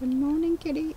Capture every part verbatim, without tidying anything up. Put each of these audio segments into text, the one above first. Good morning, kitty.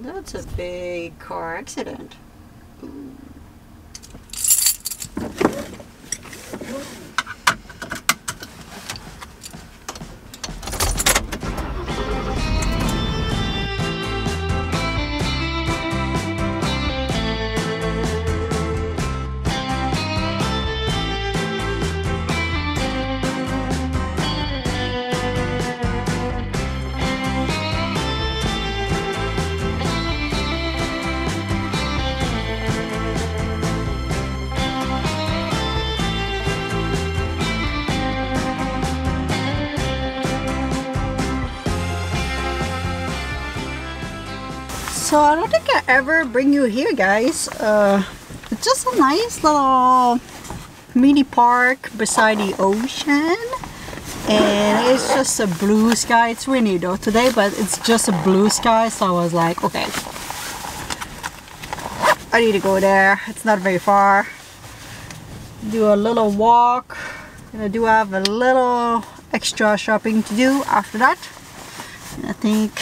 That's a big car accident. Ooh. So I don't think I ever bring you here, guys. Uh, it's just a nice little mini park beside the ocean, and it's just a blue sky. It's rainy though today, but it's just a blue sky. So I was like, okay, I need to go there. It's not very far. Do a little walk, and I do have a little extra shopping to do after that. And I think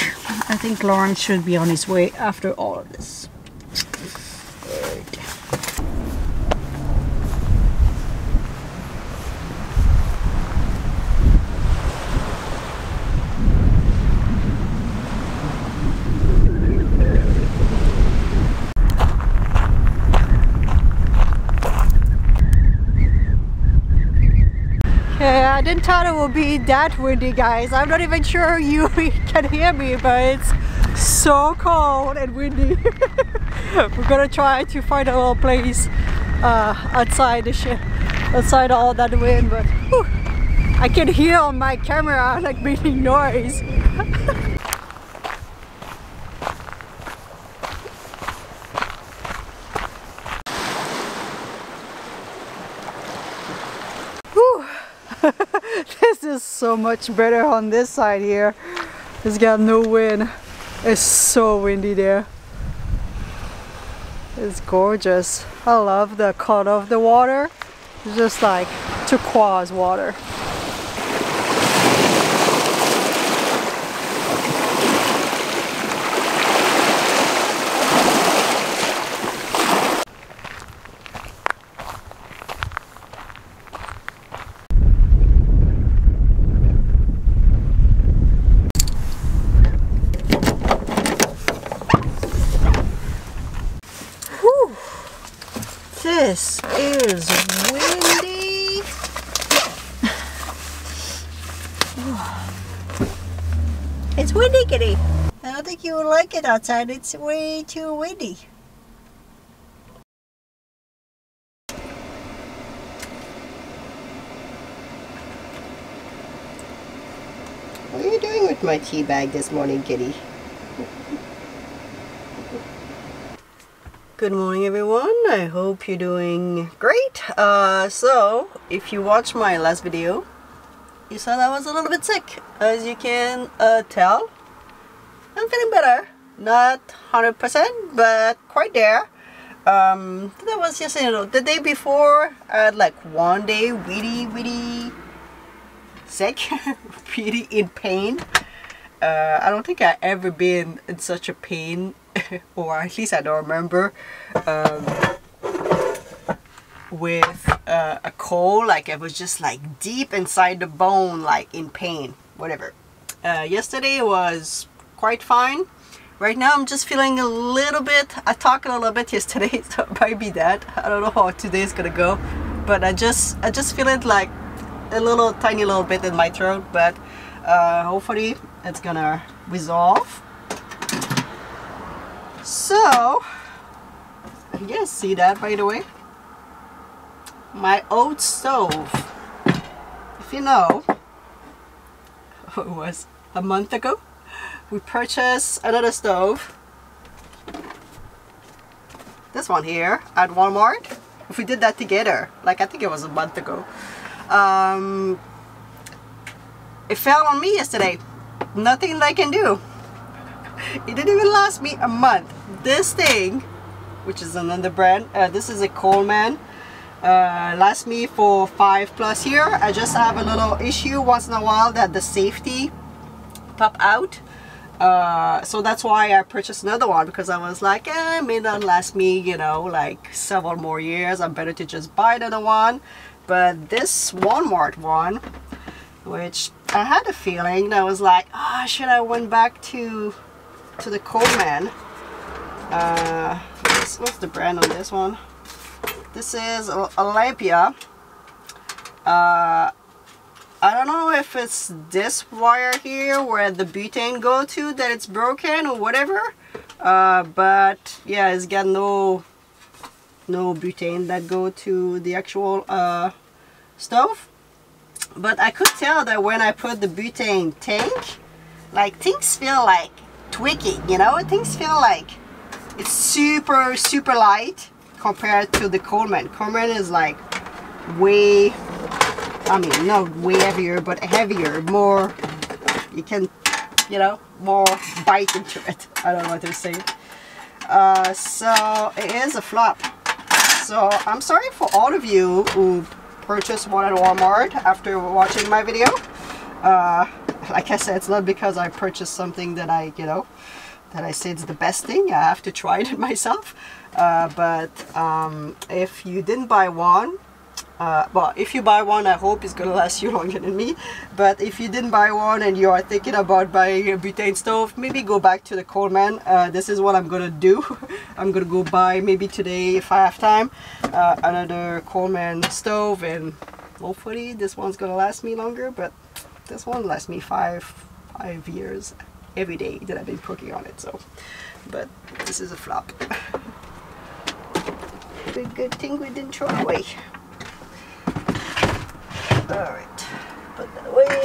I think Lawrence should be on his way after all of this. Good. Yeah, I didn't thought it would be that windy, guys. I'm not even sure you can hear me, but it's so cold and windy. We're gonna try to find a little place uh, outside the ship, outside all that wind, but whew, I can hear on my camera like making noise. This is so much better on this side here. It's got no wind. It's so windy there. It's gorgeous. I love the color of the water. It's just like turquoise water. This is windy. It's windy, kitty. I don't think you would like it outside. It's way too windy. What are you doing with my tea bag this morning, kitty? Good morning, everyone. I hope you're doing great. Uh, so, if you watched my last video, you saw that I was a little bit sick. As you can uh, tell, I'm feeling better. Not one hundred percent, but quite there. Um, that was yesterday. You know, the day before, I had like one day really, really sick, really in pain. Uh, I don't think I've ever been in such a pain. Or at least I don't remember um, with uh, a cold. Like it was just like deep inside the bone, like in pain, whatever. Uh, yesterday was quite fine. Right now I'm just feeling a little bit. I talked a little bit yesterday, so it might be that. I don't know how today's gonna go, but I just I just feel it like a little tiny little bit in my throat. But uh, hopefully it's gonna resolve. So, you guys see that, by the way? My old stove. If you know, it was a month ago, we purchased another stove. This one here at Walmart. if we did that together, like I think it was a month ago. Um, it fell on me yesterday. Nothing I can do. It didn't even last me a month. This thing, which is another brand, uh, this is a Coleman, uh, lasts me for five plus year. I just have a little issue once in a while that the safety pop out. Uh, so that's why I purchased another one, because I was like, eh, it may not last me, you know, like several more years. I'm better to just buy another one. But this Walmart one, which I had a feeling, I was like, ah, oh, should I went back to to the Coleman? Uh, what's, what's the brand on this one? This is Olympia. Uh, I don't know if it's this wire here where the butane go to that it's broken or whatever, uh, but yeah, it's got no no butane that go to the actual uh, stove. But I could tell that when I put the butane tank, like things feel like tweaking, you know, things feel like it's super super light compared to the Coleman. Coleman is like way, I mean, not way heavier, but heavier, more, you can, you know, more bite into it. I don't know what to say. Uh, so it is a flop. So I'm sorry for all of you who purchased one at Walmart after watching my video. Uh, like I said, it's not because I purchased something that I, you know, that I say it's the best thing. I have to try it myself. Uh, but um, if you didn't buy one, Uh, well, if you buy one, I hope it's gonna last you longer than me. But if you didn't buy one and you are thinking about buying a butane stove, maybe go back to the Coleman. Uh, this is what I'm gonna do. I'm gonna go buy, maybe today if I have time, uh, another Coleman stove, and hopefully this one's gonna last me longer. But this one lasts me five five years every day that I've been cooking on it. So, but this is a flop. Good, good thing we didn't throw it away. Alright, put that away.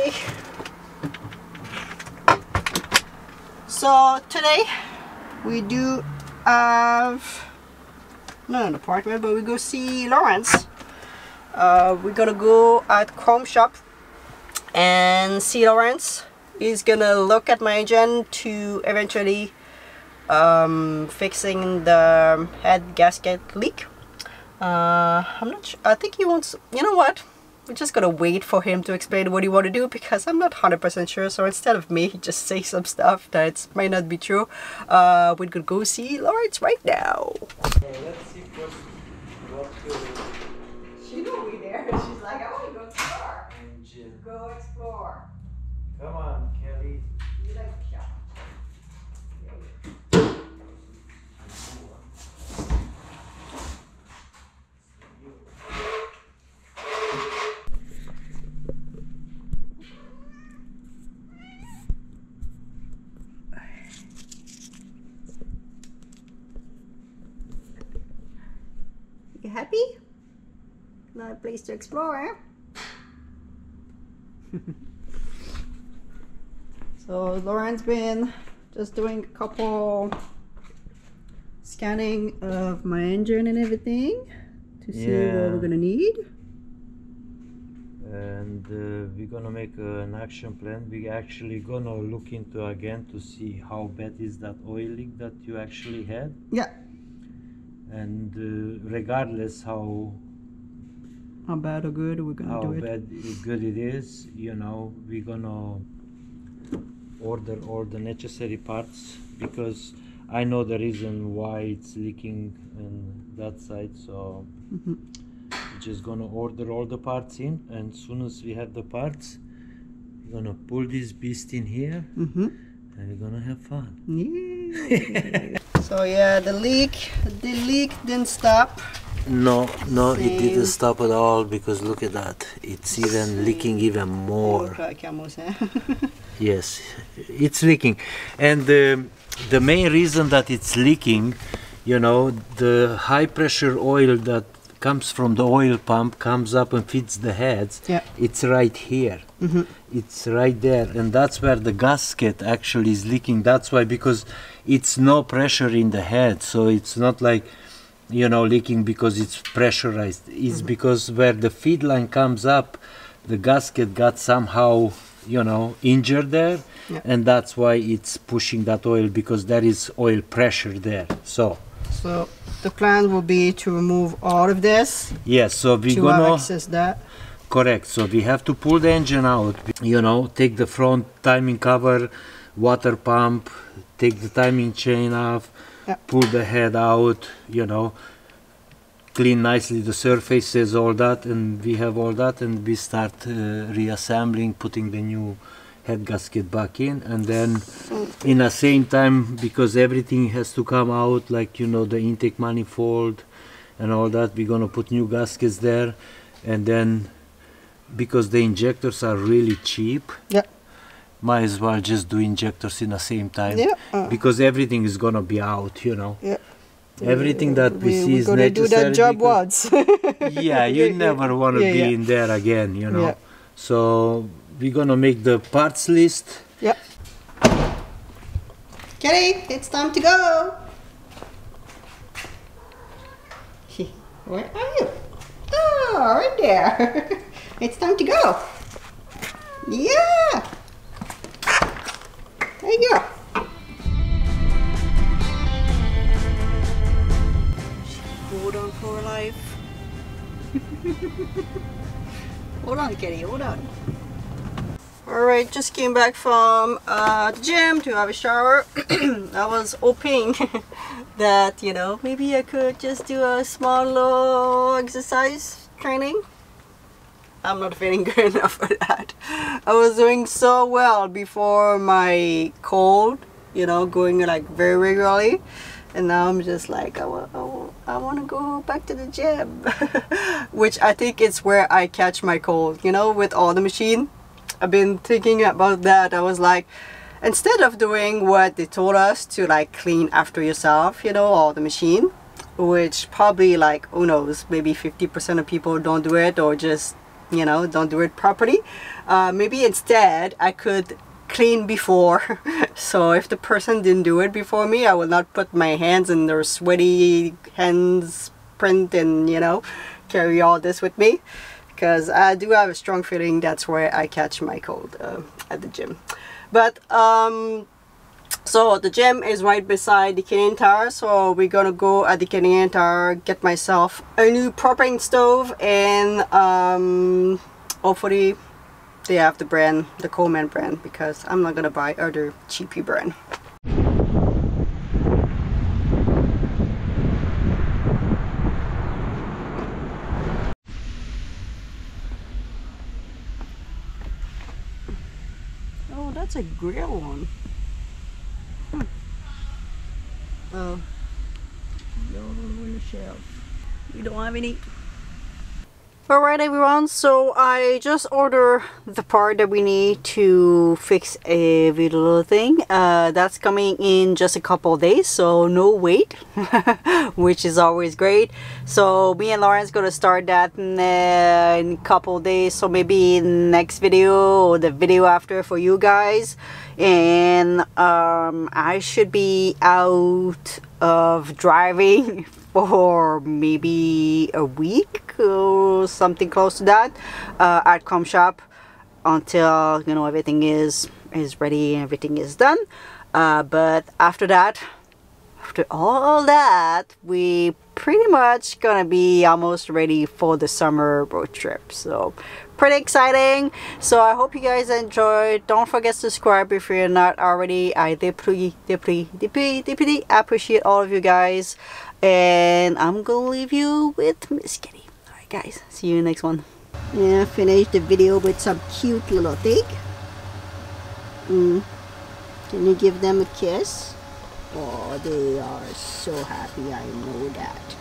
So today we do have not an appointment, but we go see Lawrence. Uh, we're gonna go at Chrome Shop and see Lawrence. He's gonna look at my engine to eventually um, fixing the head gasket leak. Uh, I'm not sure, I think he wants, you know what? We're just gonna wait for him to explain what he want to do, because I'm not one hundred percent sure. So instead of me just say some stuff that might not be true, uh, we're gonna go see Lawrence right now. Okay, let's see what, what to... She know we there. She's like, I want to go explore. Engine. Go explore. Come on, Kelly. You like shop. Happy? Not a place to explore, eh? So Lauren's been just doing a couple scanning of my engine and everything to see yeah. what we're gonna need. And uh, we're gonna make uh, an action plan. We're actually gonna look into again to see how bad is that oil leak that you actually had. Yeah. And uh, regardless how how bad or good we're gonna do it, how bad or good it is, you know, we're gonna order all the necessary parts, because I know the reason why it's leaking on that side. So mm-hmm. we're just gonna order all the parts in, and as soon as we have the parts, we're gonna pull this beast in here, mm-hmm. and we're gonna have fun. Yeah. So yeah, the leak, the leak didn't stop. No, no, Same. It didn't stop at all, because look at that. It's even Same. leaking even more. Yes, it's leaking. And um, the main reason that it's leaking, you know, the high pressure oil that comes from the oil pump comes up and feeds the heads. Yeah. It's right here. Mm-hmm. It's right there, and that's where the gasket actually is leaking. That's why, because it's no pressure in the head, so it's not like you know, leaking because it's pressurized. It's mm-hmm. because where the feed line comes up, the gasket got somehow, you know, injured there, yeah. and that's why it's pushing that oil, because there is oil pressure there. So so the plan will be to remove all of this. Yes, so we're gonna access that. Correct. So we have to pull the engine out, you know, take the front timing cover, water pump, take the timing chain off, yeah. pull the head out, you know, clean nicely the surfaces, all that, and we have all that, and we start uh, reassembling, putting the new head gasket back in, and then in the same time, because everything has to come out, like, you know, the intake manifold and all that, we're gonna put new gaskets there. And then, because the injectors are really cheap, yeah. might as well just do injectors in the same time, yeah. uh. because everything is gonna be out, you know. Yeah. Everything that we, we see is necessary. We're gonna do that job once. yeah, you never want to yeah, be yeah. in there again, you know. Yeah. So we're gonna make the parts list. Yep. Kelly, it's time to go. Where are you? Oh, right there. It's time to go. Yeah. There you go. Hold on for life. Hold on, Kitty, hold on. Alright, just came back from uh, the gym to have a shower. I was hoping that, you know, maybe I could just do a small little exercise training. I'm not feeling good enough for that. I was doing so well before my cold, you know, going like very regularly. And now I'm just like, I, I, I want to go back to the gym. Which I think is where I catch my cold, you know, with all the machine. I've been thinking about that. I was like, instead of doing what they told us to, like, clean after yourself, you know, all the machine, which probably, like, who knows, maybe fifty percent of people don't do it, or just, you know, don't do it properly. Uh, maybe instead I could clean before. So if the person didn't do it before me, I will not put my hands in their sweaty hands print and, you know, carry all this with me, because I do have a strong feeling that's where I catch my cold, uh, at the gym. But um so the gym is right beside the Canadian Tower, so we're gonna go at the Canadian Tower, get myself a new propane stove, and um hopefully they have the brand, the Coleman brand, because I'm not gonna buy other cheapy brand. Oh, that's a grill one. Hmm. Oh, the other one on the shelf. We don't have any. Alright everyone, so I just ordered the part that we need to fix every little thing. Uh, that's coming in just a couple of days, so no wait, which is always great. So me and Lauren's gonna start that in a couple of days, so maybe next video or the video after for you guys. And um, I should be out of driving for maybe a week or something close to that, uh, at Chrome Shop, until, you know, everything is is ready and everything is done. Uh, but after that, after all that, we pretty much gonna be almost ready for the summer road trip. So pretty exciting. So I hope you guys enjoyed. Don't forget to subscribe if you're not already. I deeply, deeply, deeply, deeply appreciate all of you guys. And I'm gonna leave you with Miss Kitty. Alright guys, see you in the next one. Yeah, finish the video with some cute little thing. Mm. Can you give them a kiss? Oh, they are so happy, I know that.